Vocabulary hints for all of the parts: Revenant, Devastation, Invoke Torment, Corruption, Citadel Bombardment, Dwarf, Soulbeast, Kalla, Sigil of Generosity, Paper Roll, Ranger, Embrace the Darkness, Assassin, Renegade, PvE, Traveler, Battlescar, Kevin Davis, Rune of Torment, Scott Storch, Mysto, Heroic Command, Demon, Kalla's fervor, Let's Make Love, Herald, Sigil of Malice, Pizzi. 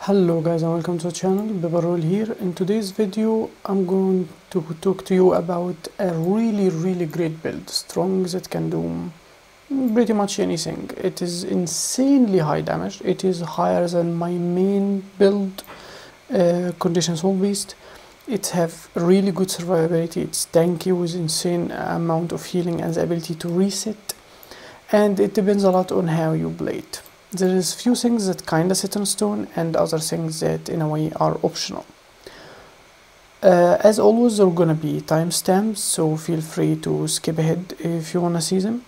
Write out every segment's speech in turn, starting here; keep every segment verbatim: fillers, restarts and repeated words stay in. Hello guys and welcome to the channel, Paper Roll here. In today's video I'm going to talk to you about a really really great build, strong that can do pretty much anything. It is insanely high damage, it is higher than my main build, uh, Condition Soul Beast. It have really good survivability, it's tanky with insane amount of healing and the ability to reset, and it depends a lot on how you play it. There is few things that kinda sit on stone and other things that in a way are optional. Uh, as always there are gonna be timestamps, so feel free to skip ahead if you wanna see them.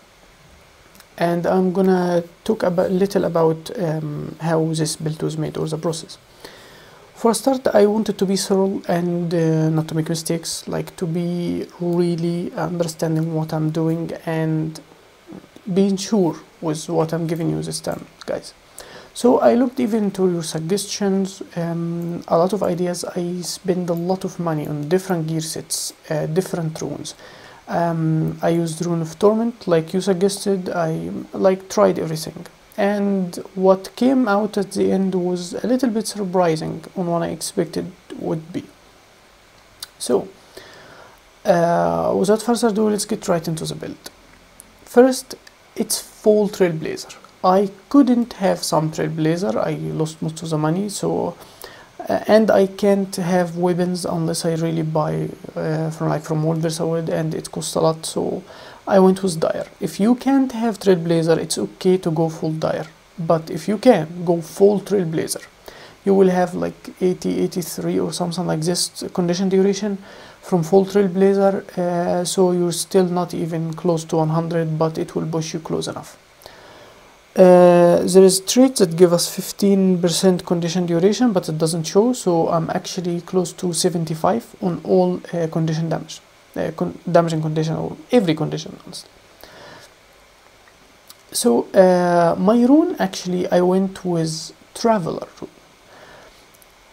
And I'm gonna talk a little about um, how this build was made or the process. For a start, I wanted to be thorough and uh, not to make mistakes, like to be really understanding what I'm doing and being sure with what I'm giving you this time, guys. So I looked even to your suggestions, um, a lot of ideas. I spent a lot of money on different gear sets, uh, different runes. Um, I used Rune of Torment, like you suggested. I like tried everything. And what came out at the end was a little bit surprising on what I expected would be. So, uh, without further ado, let's get right into the build. First, it's full Trailblazer. I couldn't have some Trailblazer, I lost most of the money, so... Uh, and I can't have weapons unless I really buy uh, from like from World versus. World, and it costs a lot, so I went with Dire. If you can't have Trailblazer, it's okay to go full Dire, but if you can, go full Trailblazer. You will have like eighty, eighty-three or something like this condition duration from full Trailblazer, uh, so you're still not even close to one hundred, but it will push you close enough. Uh, there is traits that give us fifteen percent condition duration, but it doesn't show, so I'm actually close to seventy-five on all uh, condition damage, uh, con damaging condition, or every condition. So uh, my rune, actually I went with Traveler rune.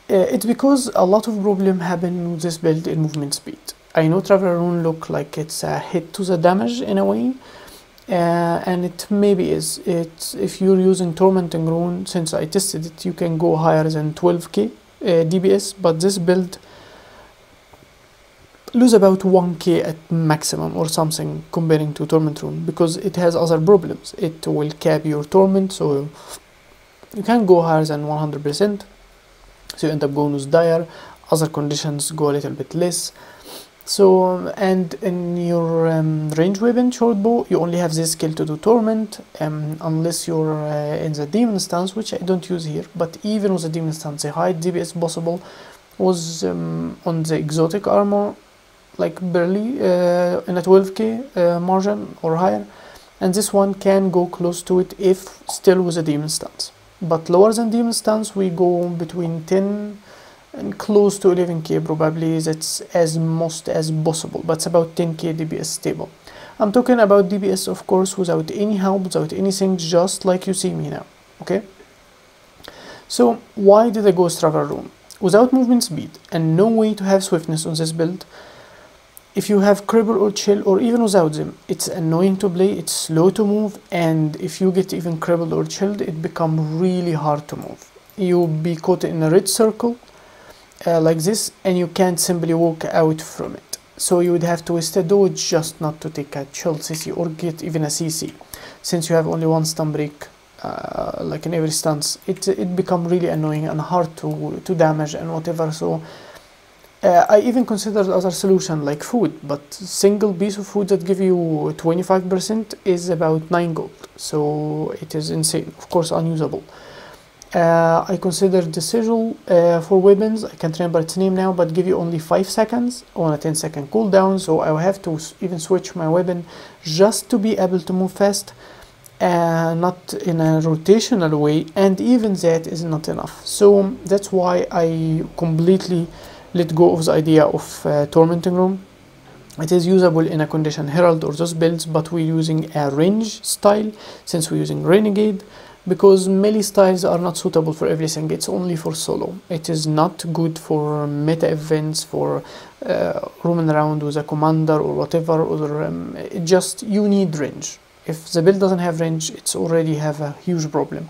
Uh, it's because a lot of problem happen with this build in movement speed. I know Traveler rune look like it's a hit to the damage in a way. Uh, and it maybe is it if you're using Tormenting Rune, since I tested it, you can go higher than twelve K uh, D P S, but this build lose about one K at maximum or something comparing to Torment Rune, because it has other problems. It will cap your torment, so you can go higher than one hundred percent, so you end up going with Dire. Other conditions go a little bit less. So, and in your um, range weapon, short bow, you only have this skill to do Torment, um, unless you're uh, in the Demon stance, which I don't use here, but even with the Demon stance, the high D P S possible was um, on the exotic armor, like barely, uh, in a twelve K uh, margin or higher, and this one can go close to it if still with the Demon stance. But lower than Demon stance, we go between ten and close to eleven K probably. That's as most as possible, but it's about ten K D P S stable. I'm talking about D P S of course without any help, without anything, just like you see me now, okay? So why did I go Traveler Rune? Without movement speed and no way to have swiftness on this build, if you have Cripple or Chill or even without them, it's annoying to play, it's slow to move, and if you get even crippled or chilled, it becomes really hard to move. You'll be caught in a red circle, Uh, like this, and you can't simply walk out from it, so you would have to waste a dodge just not to take a chill C C or get even a C C, since you have only one stun break uh, like in every stance. It it become really annoying and hard to to damage and whatever. So uh, I even considered other solution like food, but single piece of food that give you twenty-five percent is about nine gold, so it is insane, of course unusable. Uh, I considered the Sigil uh, for weapons. I can't remember its name now, but give you only five seconds on a ten second cooldown, so I will have to even switch my weapon just to be able to move fast, uh, not in a rotational way, and even that is not enough. So that's why I completely let go of the idea of uh, Tormenting Room. It is usable in a Condition Herald or those builds, but we're using a range style since we're using Renegade. because melee styles are not suitable for everything. It's only for solo. It is not good for meta events, for uh, roaming around with a commander or whatever. Or um, it just, you need range. If the build doesn't have range, it's already have a huge problem.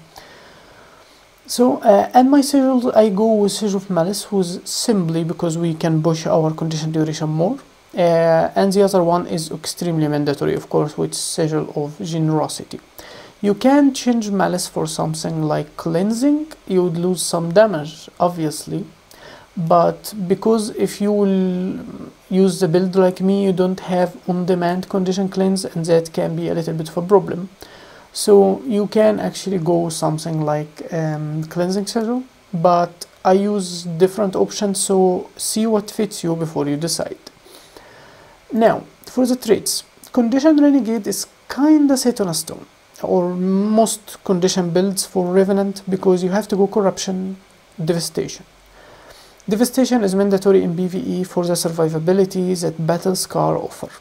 So, uh, and my sigil, I go with Sigil of Malice, who's simply because we can push our condition duration more. Uh, and the other one is extremely mandatory, of course, with Sigil of Generosity. You can change Malice for something like cleansing. You would lose some damage, obviously. But because if you will use the build like me, you don't have on-demand condition cleanse, and that can be a little bit of a problem. So you can actually go something like um, cleansing sigil, but I use different options, so see what fits you before you decide. Now, for the traits, Condition Renegade is kinda set on a stone, or most condition builds for Revenant, because you have to go Corruption, Devastation. Devastation is mandatory in PvE for the survivability that Battlescar offers.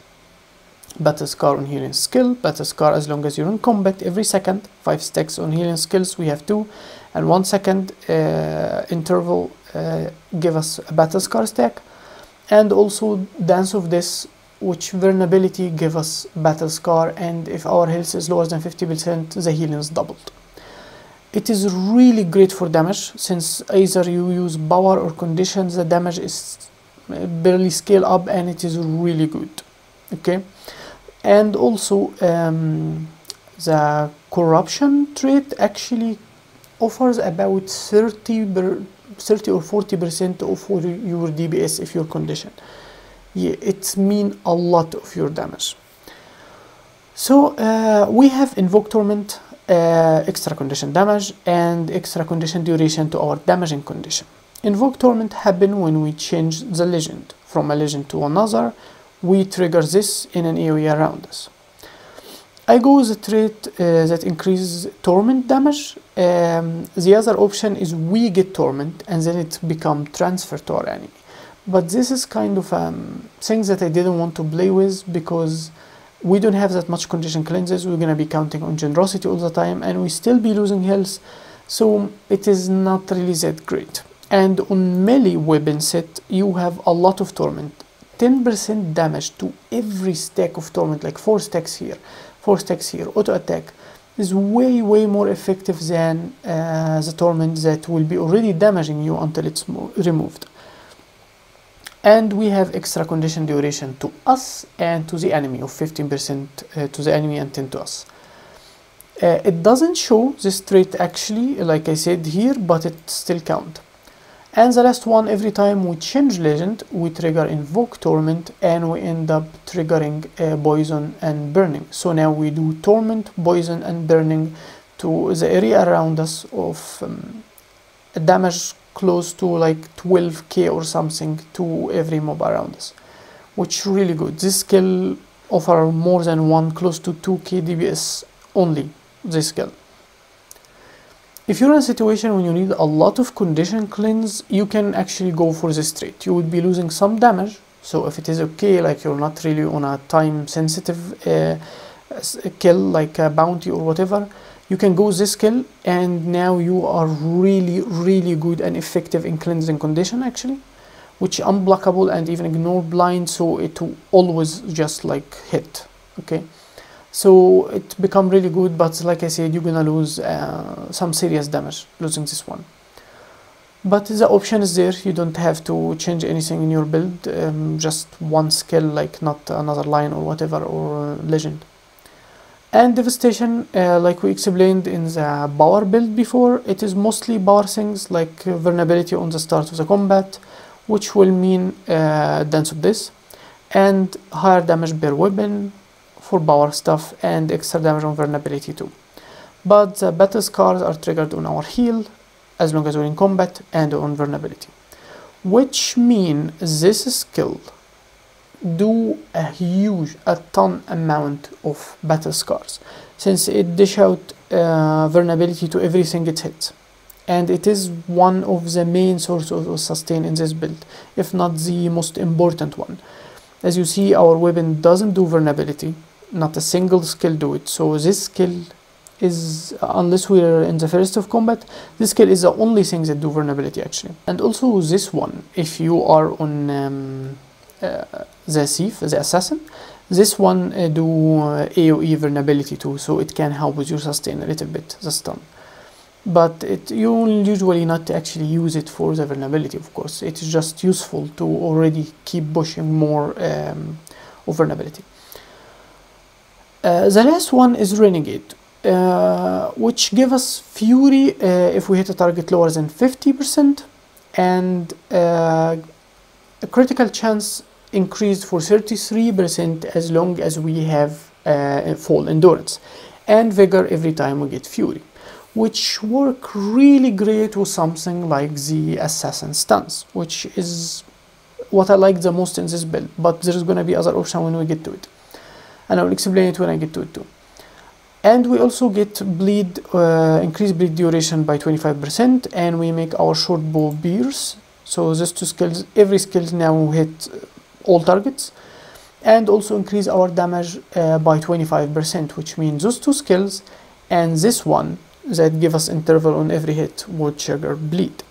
Battlescar on healing skill, Battlescar as long as you're in combat, every second, five stacks on healing skills, we have two, and one second uh, interval uh, give us a Battlescar stack, and also Dance of Death, which vulnerability give us Battlescar, and if our health is lower than fifty percent, the healing is doubled. It is really great for damage, since either you use power or conditions, the damage is barely scale up, and it is really good, okay? And also um, the corruption trait actually offers about thirty or forty percent of your D P S if your condition. Yeah, it means a lot of your damage. So uh, we have Invoke Torment, uh, extra condition damage, and extra condition duration to our damaging condition. Invoke Torment happens when we change the legend from a legend to another. We trigger this in an AoE around us. I go with a trait uh, that increases torment damage. Um, the other option is we get torment and then it becomes transferred to our enemy. But this is kind of um, things that I didn't want to play with, because we don't have that much condition cleanses. We're going to be counting on generosity all the time and we still be losing health. So it is not really that great. And on melee weapon set, you have a lot of torment. ten percent damage to every stack of torment, like four stacks here, four stacks here, auto attack is way way more effective than uh, the torment that will be already damaging you until it's removed. And we have extra condition duration to us and to the enemy of fifteen percent uh, to the enemy and ten to us. Uh, it doesn't show this trait actually, like I said here, but it still counts. And the last one, every time we change legend, we trigger Invoke Torment and we end up triggering uh, Poison and Burning. So now we do Torment, Poison and Burning to the area around us of um, a damage close to like twelve K or something to every mob around us, which is really good. This skill offers more than one, close to two K D P S only, this skill. If you're in a situation when you need a lot of condition cleanse, you can actually go for this trait. You would be losing some damage, so if it is okay, like you're not really on a time sensitive uh, kill, like a bounty or whatever, you can go this kill and now you are really, really good and effective in cleansing condition actually, which unblockable and even ignore blind, so it will always just like hit, okay? So it become really good, but like I said, you're gonna lose uh, some serious damage losing this one. But the option is there, you don't have to change anything in your build, um, just one skill, like not another line or whatever, or uh, legend. And Devastation, uh, like we explained in the power build before, it is mostly power things like vulnerability on the start of the combat, which will mean uh, Dance of Death, and higher damage per weapon, for power stuff and extra damage on vulnerability too. But the battle scars are triggered on our heal as long as we're in combat and on vulnerability, which mean this skill do a huge, a ton amount of battle scars, since it dish out uh, vulnerability to everything it hits, and it is one of the main sources of sustain in this build, if not the most important one. As you see, our weapon doesn't do vulnerability. Not a single skill do it, so this skill is, unless we are in the first of combat, this skill is the only thing that do vulnerability actually. And also this one, if you are on um, uh, the thief, the assassin, this one uh, do uh, A O E vulnerability too, so it can help with your sustain a little bit, the stun. But it, you usually not actually use it for the vulnerability, of course. It's just useful to already keep pushing more um, of vulnerability. Uh, the last one is Renegade, uh, which give us Fury uh, if we hit a target lower than fifty percent, and uh, a critical chance increased for thirty-three percent as long as we have uh, full endurance, and vigor every time we get Fury, which work really great with something like the Assassin stance, which is what I like the most in this build, but there's gonna be other option when we get to it. And I will explain it when I get to it too. And we also get bleed, uh, increased bleed duration by twenty-five percent, and we make our short bow pierce. So these two skills, every skill now hit all targets. And also increase our damage uh, by twenty-five percent, which means those two skills and this one that give us interval on every hit would trigger bleed.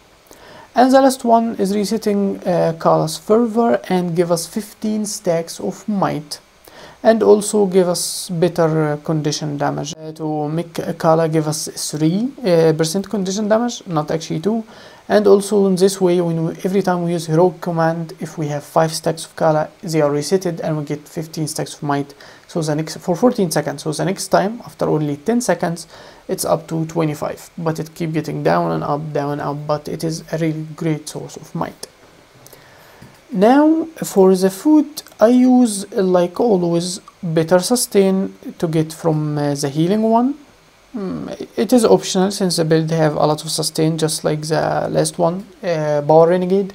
And the last one is resetting uh, Kalla's fervor and give us fifteen stacks of might, and also give us better uh, condition damage. Uh, to make uh, Kalla give us three percent uh, condition damage, not actually two. And also in this way, when we, every time we use Heroic Command, if we have five stacks of Kalla, they are resetted and we get fifteen stacks of might. So the next, for fourteen seconds, so the next time, after only ten seconds, it's up to twenty-five, but it keep getting down and up, down and up, but it is a really great source of might. Now for the food, I use, like always, better sustain to get from uh, the healing one. Mm, it is optional since the build have a lot of sustain, just like the last one, uh, Power Renegade,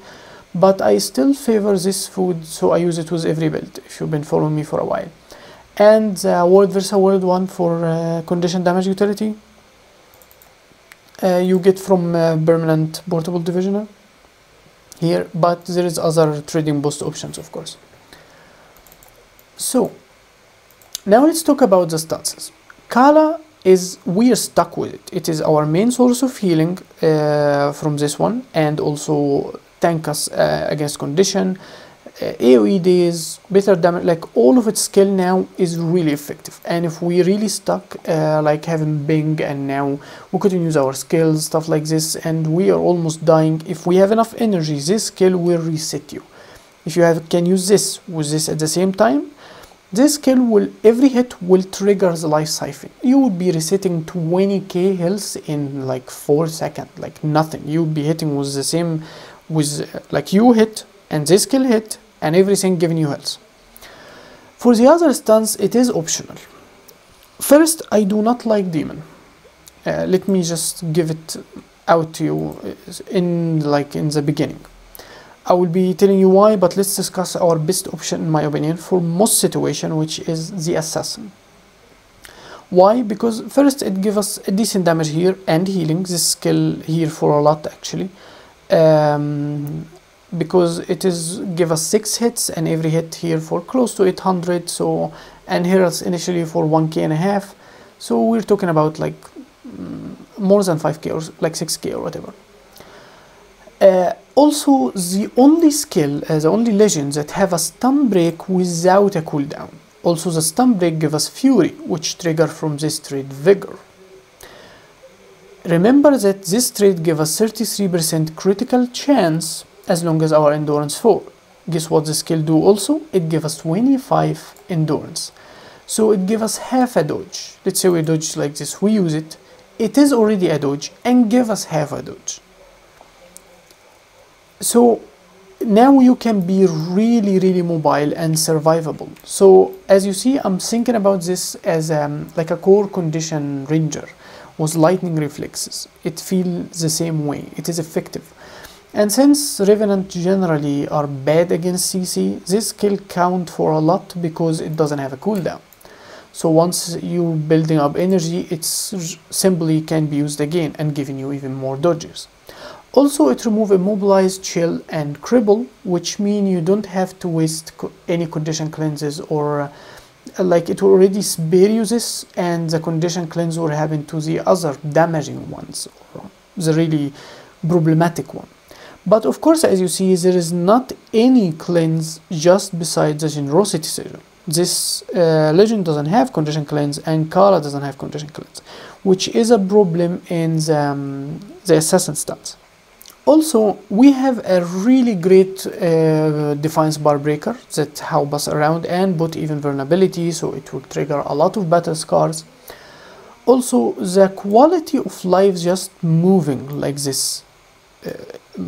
but I still favor this food, so I use it with every build, if you've been following me for a while. And the World versus. World one for uh, condition damage utility, uh, you get from uh, permanent portable divisioner here, but there is other trading boost options, of course. So now let's talk about the stances. Kalla is, we are stuck with it. It is our main source of healing uh, from this one, and also tank us uh, against condition, Uh, A O E days, better damage, like all of its skill now is really effective. And if we really stuck, uh, like having Bing and now we couldn't use our skills, stuff like this, and we are almost dying, if we have enough energy, this skill will reset you. If you have can use this with this at the same time, this skill will, every hit will trigger the life siphon. You would be resetting twenty K health in like four seconds, like nothing. You would be hitting with the same, with uh, like you hit and this skill hit, and everything giving you health. For the other stance, it is optional. First, I do not like Demon. Uh, let me just give it out to you in like in the beginning. I will be telling you why, but let's discuss our best option in my opinion for most situation, which is the Assassin. Why? Because first it gives us a decent damage here and healing. This skill here for a lot actually. Um, because it is give us six hits and every hit here for close to eight hundred, so, and here it's initially for one K and a half, so we're talking about like mm, more than five K or like six K or whatever. Uh, also the only skill, uh, the only legend that have a stun break without a cooldown. Also the stun break give us Fury, which trigger from this trait Vigor. Remember that this trait give us thirty-three percent critical chance as long as our endurance four. Guess what the skill do also? It gives us twenty-five endurance. So it gives us half a dodge. Let's say we dodge like this, we use it. It is already a dodge and give us half a dodge. So now you can be really, really mobile and survivable. So as you see, I'm thinking about this as um, like a core condition ranger with lightning reflexes. It feels the same way, it is effective. And since Revenant generally are bad against C C, this skill counts for a lot because it doesn't have a cooldown. So once you're building up energy, it simply can be used again and giving you even more dodges. Also, it removes immobilize, chill and cripple, which mean you don't have to waste co any condition cleanses or like it already spare uses and the condition cleanse will happen to the other damaging ones or the really problematic one. But of course, as you see, there is not any cleanse just besides the Generosity Sigil. This uh, legend doesn't have condition cleanse and Kala doesn't have condition cleanse, which is a problem in the, um, the assassin stats. Also, we have a really great uh, Defiance Bar Breaker that helps us around and put even vulnerability, so it will trigger a lot of battle scars. Also, the quality of life just moving like this, uh,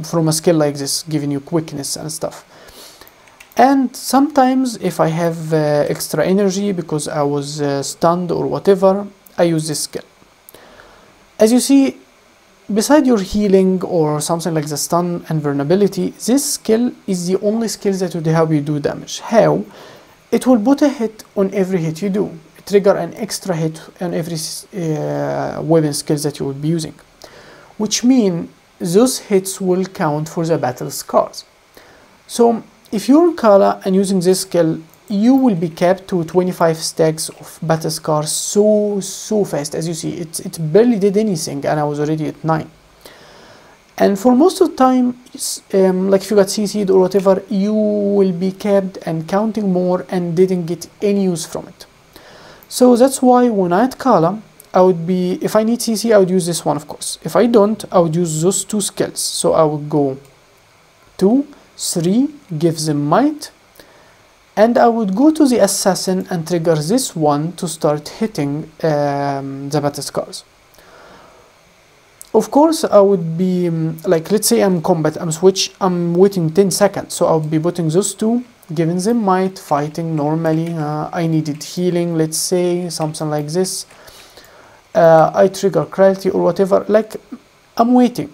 from a skill like this, giving you quickness and stuff. And sometimes, if I have uh, extra energy because I was uh, stunned or whatever, I use this skill. As you see, beside your healing or something like the stun and vulnerability, this skill is the only skill that would help you do damage. How? It will put a hit on every hit you do, trigger an extra hit on every uh, weapon skill that you would be using, which means those hits will count for the battle scars. So if you're Kala and using this skill, you will be capped to twenty-five stacks of battle scars so, so fast. As you see, it, it barely did anything and I was already at nine. And for most of the time, um, like if you got C C'd or whatever, you will be capped and counting more and didn't get any use from it. So that's why when I had Kala, I would be, if I need C C, I would use this one, of course. If I don't, I would use those two skills. So I would go two, three, give them might, and I would go to the assassin and trigger this one to start hitting um, the battle scars. Of course, I would be um, like, let's say I'm combat, I'm switch, I'm waiting ten seconds, so I'll be putting those two, giving them might, fighting normally. uh, I needed healing, let's say something like this. uh, I trigger cruelty or whatever, like I'm waiting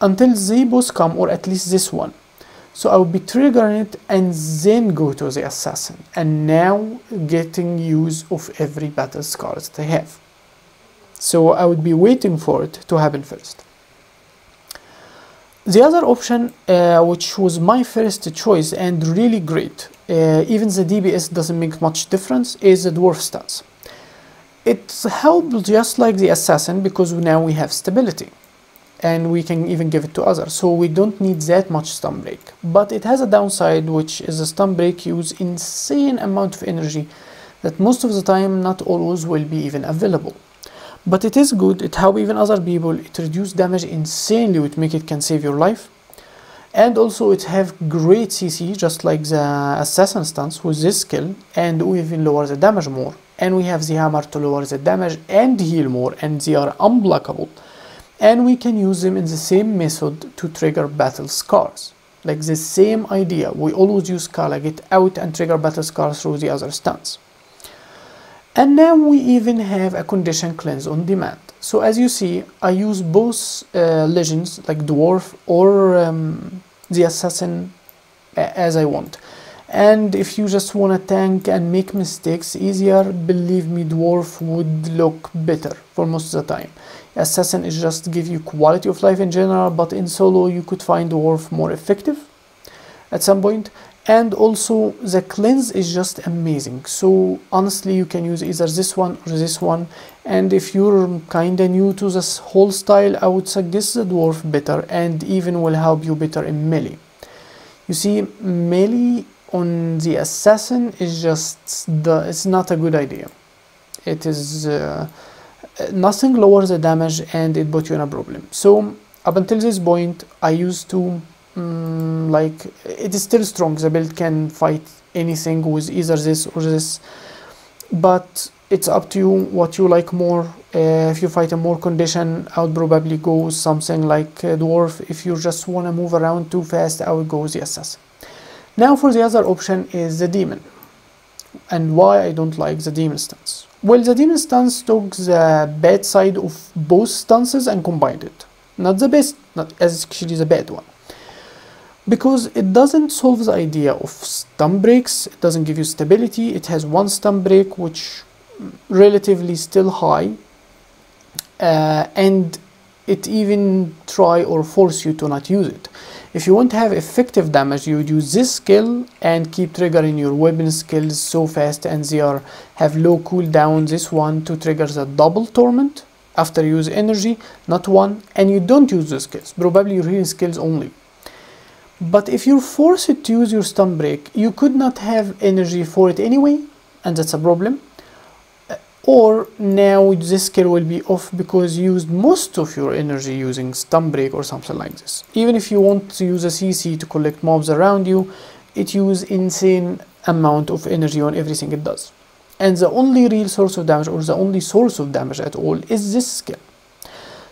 until they both come, or at least this one. So I will be triggering it and then go to the assassin, and now getting use of every battle scar that I have. So I would be waiting for it to happen first. The other option, uh, which was my first choice and really great, uh, even the D B S doesn't make much difference, is the Dwarf stance. It helps just like the assassin because now we have stability, and we can even give it to others, so we don't need that much stun break. But it has a downside, which is the stun break uses insane amount of energy that most of the time not always will be even available. But it is good, it helps even other people, it reduces damage insanely, which make it can save your life. And also it have great C C, just like the assassin stance with this skill, and we even lower the damage more. And we have the hammer to lower the damage and heal more, and they are unblockable. And we can use them in the same method to trigger battle scars. Like the same idea, we always use Kala, get out and trigger battle scars through the other stance. And now we even have a condition cleanse on demand. So as you see, I use both uh, legends, like Dwarf or um, the Assassin, uh, as I want. And if you just want to tank and make mistakes easier, believe me, Dwarf would look better for most of the time. Assassin is just give you quality of life in general, but in solo you could find Dwarf more effective at some point. And also the cleanse is just amazing, so honestly you can use either this one or this one. And if you're kinda new to this whole style, I would suggest the Dwarf better, and even will help you better in melee. You see, melee on the assassin is just the, it's not a good idea. It is uh, nothing lowers the damage and it put you in a problem. So up until this point I used to um, like, it is still strong, the build can fight anything with either this or this, but it's up to you what you like more. Uh, if you fight a more condition, I would probably go something like a Dwarf. If you just want to move around too fast, I would go with the assassin. Now for the other option is the Demon, and why I don't like the Demon stance. Well, the Demon stance took the bad side of both stances and combined it. Not the best, not as actually the bad one. Because it doesn't solve the idea of stun breaks, it doesn't give you stability, it has one stun break, which relatively still high, uh, and it even try or force you to not use it. If you want to have effective damage, you would use this skill and keep triggering your weapon skills so fast and they are have low cooldown. This one to trigger the double torment after you use energy, not one, and you don't use the skills, probably your healing skills only. But if you're forced to use your stun break, you could not have energy for it anyway, and that's a problem. Or now this skill will be off because you used most of your energy using stun break or something like this. Even if you want to use a C C to collect mobs around you, it uses insane amount of energy on everything it does. And the only real source of damage, or the only source of damage at all, is this skill.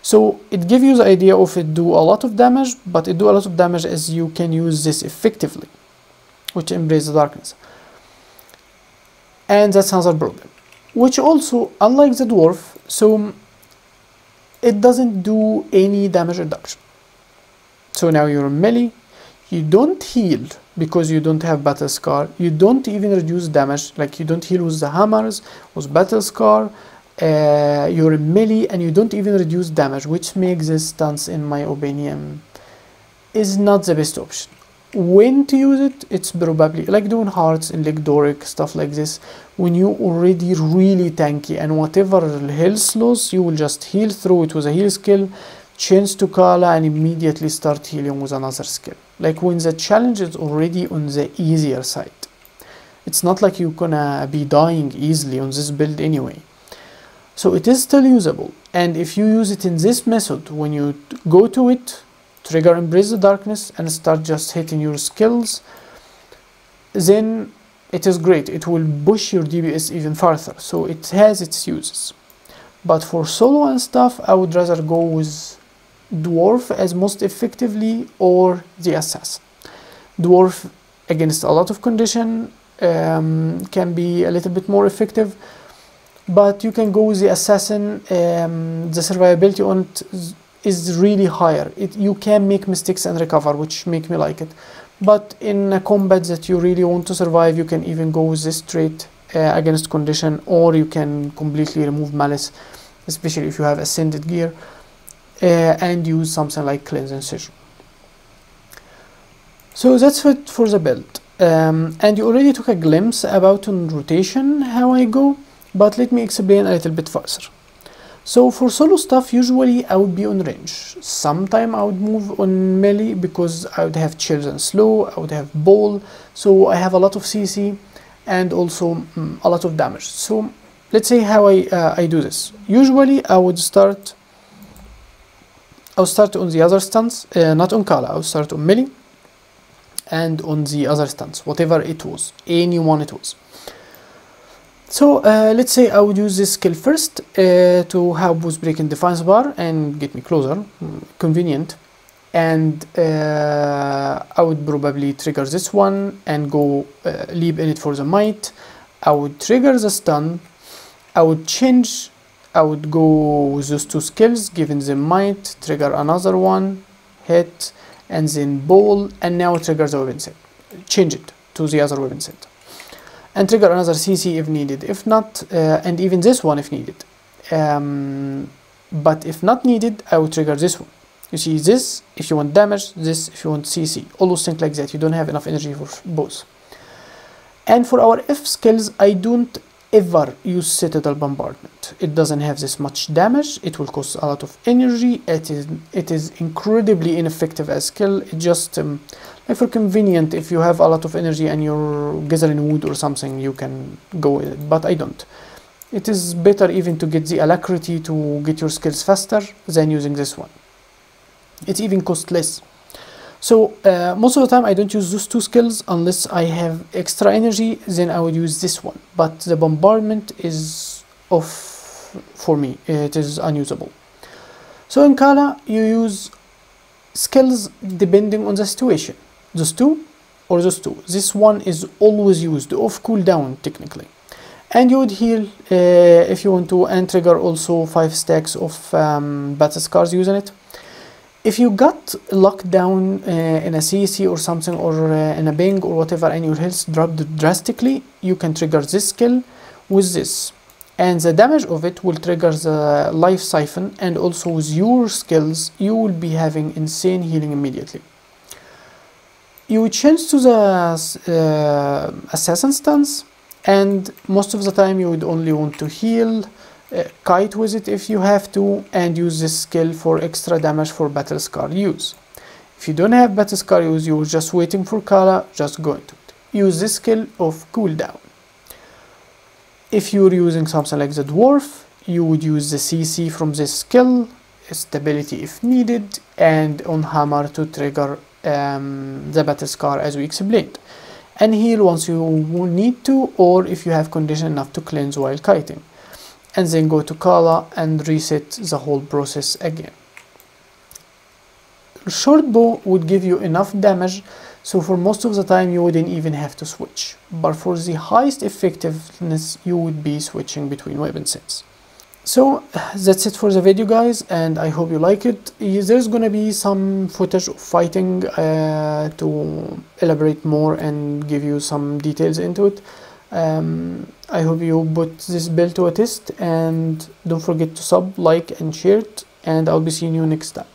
So it gives you the idea of it do a lot of damage, but it do a lot of damage as you can use this effectively, which Embrace the Darkness. And that's another problem. Which also, unlike the Dwarf, so it doesn't do any damage reduction. So now you're melee, you don't heal because you don't have Battlescar, you don't even reduce damage, like you don't heal with the hammers, with Battlescar, uh, you're melee and you don't even reduce damage, which makes this stance, in my opinion, is not the best option. When to use it, it's probably like doing hearts and like Doric, stuff like this, when you already really tanky and whatever health loss, you will just heal through it with a heal skill, change to Kala and immediately start healing with another skill. Like when the challenge is already on the easier side. It's not like you're gonna be dying easily on this build anyway. So it is still usable, and if you use it in this method, when you go to it, trigger Embrace the Darkness and start just hitting your skills, then it is great. It will push your D P S even farther, so it has its uses. But for solo and stuff, I would rather go with Dwarf as most effectively, or the Assassin. Dwarf against a lot of condition um, can be a little bit more effective, but you can go with the Assassin. Um, the survivability on it is really higher. It, you can make mistakes and recover, which make me like it. But in a combat that you really want to survive, you can even go with this trait uh, against condition, or you can completely remove Malice, especially if you have ascended gear, uh, and use something like Cleanse and Sigil. So that's it for the build. Um, and you already took a glimpse about on rotation how I go, but let me explain a little bit faster. So for solo stuff, usually I would be on range. Sometime I would move on melee because I would have chills and slow, I would have ball, so I have a lot of C C and also mm, a lot of damage. So let's say how I, uh, I do this. Usually I would start, I would start on the other stance, uh, not on Kala, I would start on melee and on the other stance, whatever it was, anyone it was. So uh, let's say I would use this skill first uh, to help with breaking defense bar and get me closer, convenient. And uh, I would probably trigger this one and go uh, leap in it for the might. I would trigger the stun. I would change. I would go with those two skills, giving them might, trigger another one, hit, and then ball. And now trigger the weapon set. Change it to the other weapon set. And trigger another C C if needed, if not, uh, and even this one if needed. Um, but if not needed, I would trigger this one. You see this if you want damage, this if you want C C, all those things like that. You don't have enough energy for both. And for our F skills, I don't ever use Citadel Bombardment. It doesn't have this much damage, it will cost a lot of energy, it is, it is incredibly ineffective as skill. It just... Um, If you're convenient, if you have a lot of energy and you're gathering wood or something, you can go with it, but I don't. It is better even to get the alacrity to get your skills faster than using this one. It even costs less. So uh, most of the time I don't use those two skills unless I have extra energy, then I would use this one. But the bombardment is off for me, it is unusable. So in Kala you use skills depending on the situation. Those two or those two. This one is always used off cooldown technically, and you would heal uh, if you want to, and trigger also five stacks of um, Battlescars using it. If you got locked down uh, in a C C or something, or uh, in a bang or whatever, and your health dropped drastically, you can trigger this skill with this, and the damage of it will trigger the life siphon, and also with your skills you will be having insane healing immediately. you change to the uh, assassin stance, and most of the time you would only want to heal, uh, kite with it if you have to, and use this skill for extra damage for Battlescar use. If you don't have Battlescar use, you're just waiting for Kalla, just go into it. Use this skill of cooldown. If you're using something like the Dwarf, you would use the C C from this skill, stability if needed, and on hammer to trigger um, the Battlescar as we explained, and heal once you need to, or if you have condition enough to cleanse while kiting, and then go to Kalla and reset the whole process again. Short bow would give you enough damage, so for most of the time you wouldn't even have to switch, but for the highest effectiveness you would be switching between weapon sets. So that's it for the video, guys, and I hope you like it. There's gonna be some footage of fighting uh, to elaborate more and give you some details into it. um, I hope you put this build to a test, and don't forget to sub, like and share it, and I'll be seeing you next time.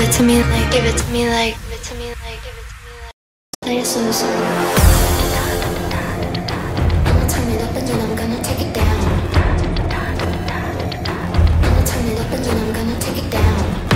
Give it to me like, give it to me like, give it to me like, give it to me like. Play it so, so. I'ma turn it up and then I'm gonna take it down. I'ma turn it up and then I'm gonna take it down.